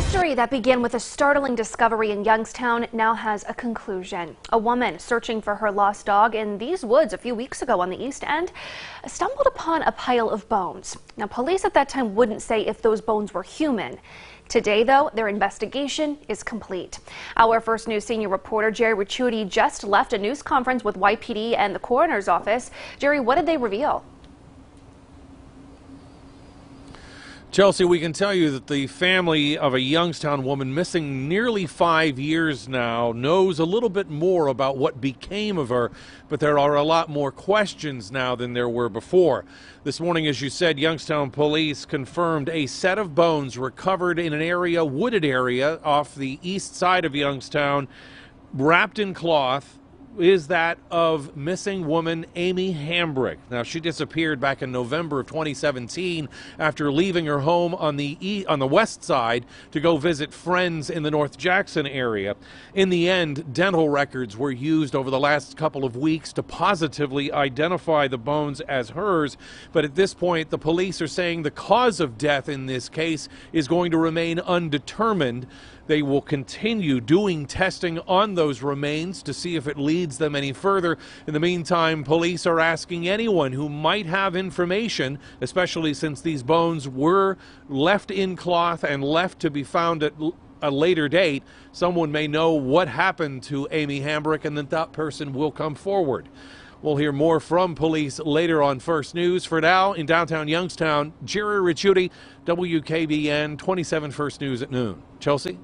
mystery that began with a startling discovery in Youngstown now has a conclusion. A woman searching for her lost dog in these woods a few weeks ago on the East End stumbled upon a pile of bones. Now, police at that time wouldn't say if those bones were human. Today, though, their investigation is complete. Our First News senior reporter Jerry Ricciuti just left a news conference with YPD and the coroner's office. Jerry, what did they reveal? Chelsea, we can tell you that the family of a Youngstown woman missing nearly 5 years now knows a little bit more about what became of her, but there are a lot more questions now than there were before. This morning, as you said, Youngstown police confirmed a set of bones recovered in an area, wooded area, off the east side of Youngstown, wrapped in cloth, is that of missing woman Amy Hambrick. Now, she disappeared back in November of 2017 after leaving her home on the west side to go visit friends in the North Jackson area. In the end, dental records were used over the last couple of weeks to positively identify the bones as hers, but at this point, the police are saying the cause of death in this case is going to remain undetermined. They will continue doing testing on those remains to see if it leads them any further. In the meantime, police are asking anyone who might have information, especially since these bones were left in cloth and left to be found at a later date. Someone may know what happened to Amy Hambrick, and that person will come forward. We'll hear more from police later on First News. For now, in downtown Youngstown, Jerry Ricciuti, WKBN 27 First News at noon. Chelsea?